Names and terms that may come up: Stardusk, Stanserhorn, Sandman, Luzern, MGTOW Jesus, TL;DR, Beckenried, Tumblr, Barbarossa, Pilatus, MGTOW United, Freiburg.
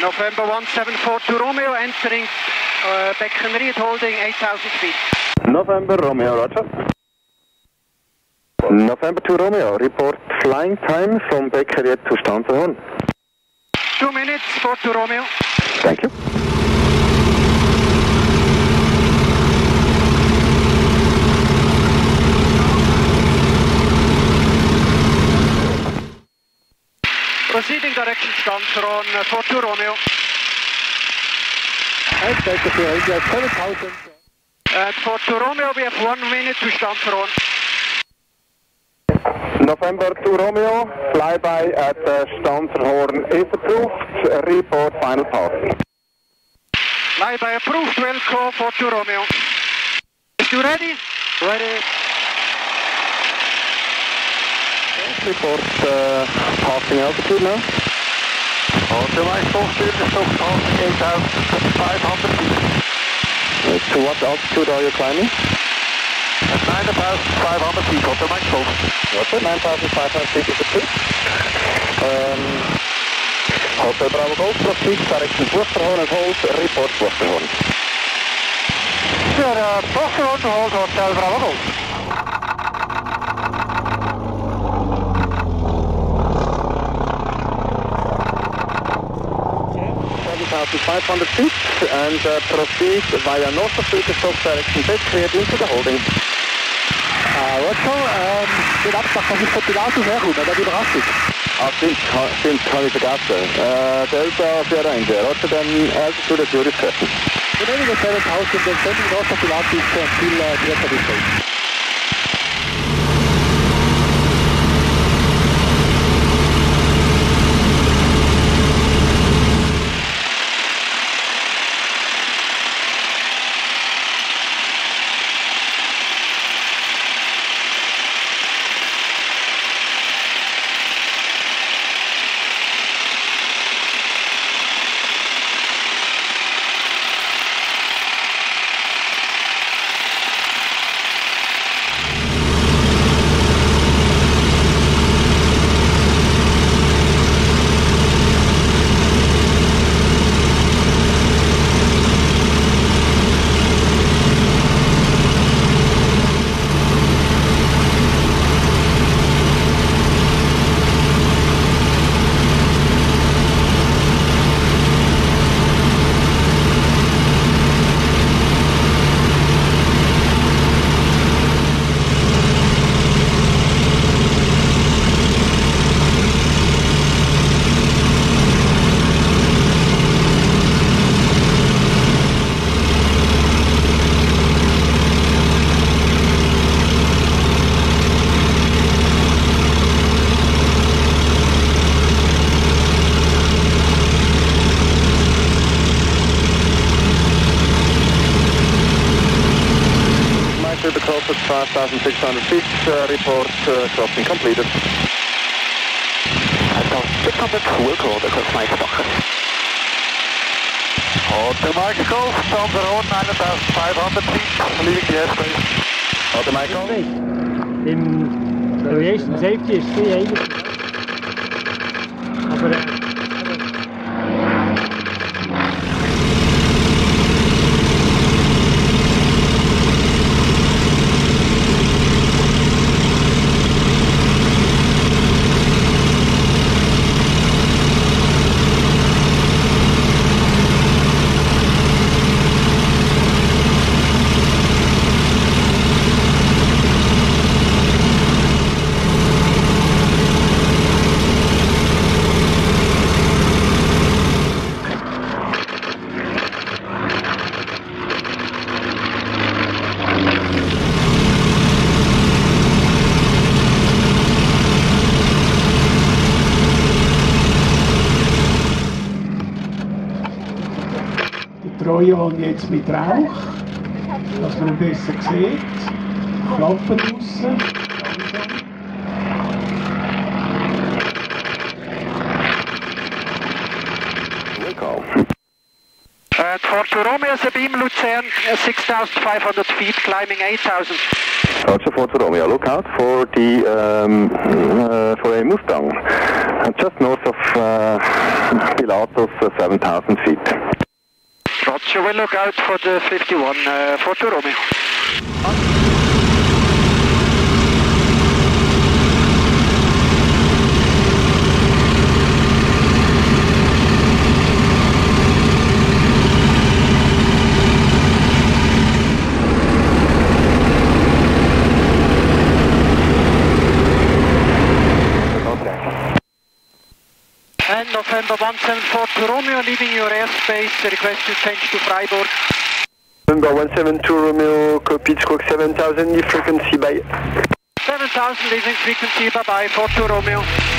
November 1742 Romeo entering Beckenried holding 8,000 feet. November Romeo, roger. November 2 Romeo, report flying time from Beckenried to Stanserhorn. 2 minutes for 2 Romeo. Thank you. Proceeding direction Stanserhorn, 42 Romeo. At 42 Romeo we have 1 minute to Stanserhorn. November 2 Romeo, flyby at Stanserhorn is approved, report final power. Flyby approved, will call 42 Romeo. Is you ready? Ready. Report passing altitude now. Authorized altitude, so passing 8,500 feet. To what altitude are you climbing? At 9,500 feet, authorized altitude. 9,500 feet is approved. Hotel Bravo Golf, proceed direction Stanserhorn and hold, report Stanserhorn. Sir, Stanserhorn to hold, Hotel Bravo Golf. To 500 feet and proceed via north of Pilatus direction Beckenried into the holding. Roger, den Abschlag versucht von Pilatus, sehr gut, aber die Überraschung. Ah, stimmt, habe ich vergessen. Delta Sierra India, Roger, dann altitude at your discretion. Wir nehmen das 7000 und senden north of Pilatus until Delta Distance. At 5,600 feet, report crossing completed. 5,600, will call the cross Mike Stock. Auto Mike Golf, Stanserhorn, 9,500 feet, leaving the airspace. Auto Mike Golf. Im Aviation Safety ist viel eigentlich. Aber und jetzt mit Rauch, dass man besser sieht, Klappen draussen, langsam. For Romeo, Sabine, Luzern, 6,500 feet, climbing 8,000. Roger, for Romeo, look out for a move down. just north of Pilatus, 7,000 feet. Roger, we'll look out for the 51, 42 Romeo. End of November 174 Romeo, leaving your airspace, the request to change to Freiburg. November 172 Romeo, copy, squawk 7000, leave frequency, bye. 7000, leaving frequency, bye bye, 42 Romeo.